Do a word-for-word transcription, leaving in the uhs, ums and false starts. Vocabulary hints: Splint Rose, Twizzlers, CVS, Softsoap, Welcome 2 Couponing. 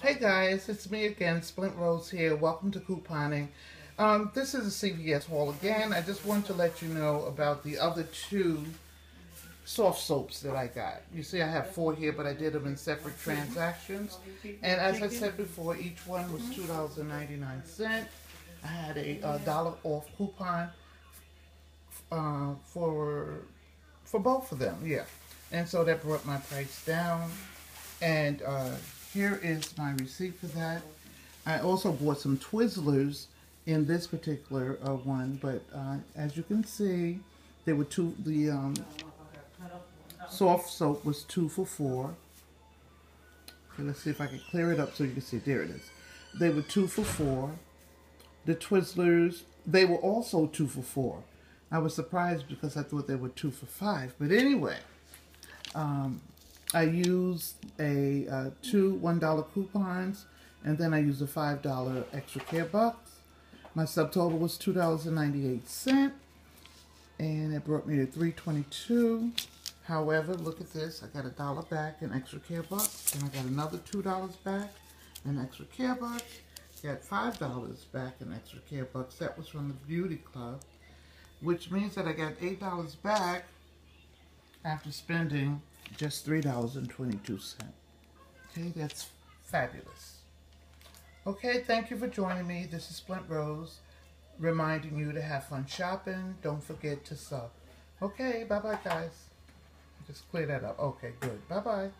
Hey guys, it's me again, Splint Rose here. Welcome to Couponing. Um, this is a C V S haul again. I just wanted to let you know about the other two soft soaps that I got. You see I have four here, but I did them in separate transactions. And as I said before, each one was two dollars and ninety-nine cents. I had a uh, dollar off coupon uh, for, for both of them, yeah. And so that brought my price down. And uh, here is my receipt for that. I also bought some Twizzlers in this particular uh, one, but uh, as you can see, they were two. The um, soft soap was two for four. Okay, let's see if I can clear it up so you can see. There it is. They were two for four. The Twizzlers, they were also two for four. I was surprised because I thought they were two for five. But anyway, um, I used a uh, two one dollar coupons, and then I used a five dollar extra care bucks. My subtotal was two dollars and ninety-eight cents, and it brought me to three twenty-two. However, look at this. I got a dollar back in extra care bucks, and I got another two dollars back in extra care bucks. Got five dollars back in extra care bucks. That was from the beauty club, which means that I got eight dollars back after spending just three dollars and twenty-two cents. Okay, that's fabulous. Okay, thank you for joining me. This is Splint Rose, reminding you to have fun shopping. Don't forget to sub. Okay, bye-bye, guys. Just clear that up. Okay, good. Bye-bye.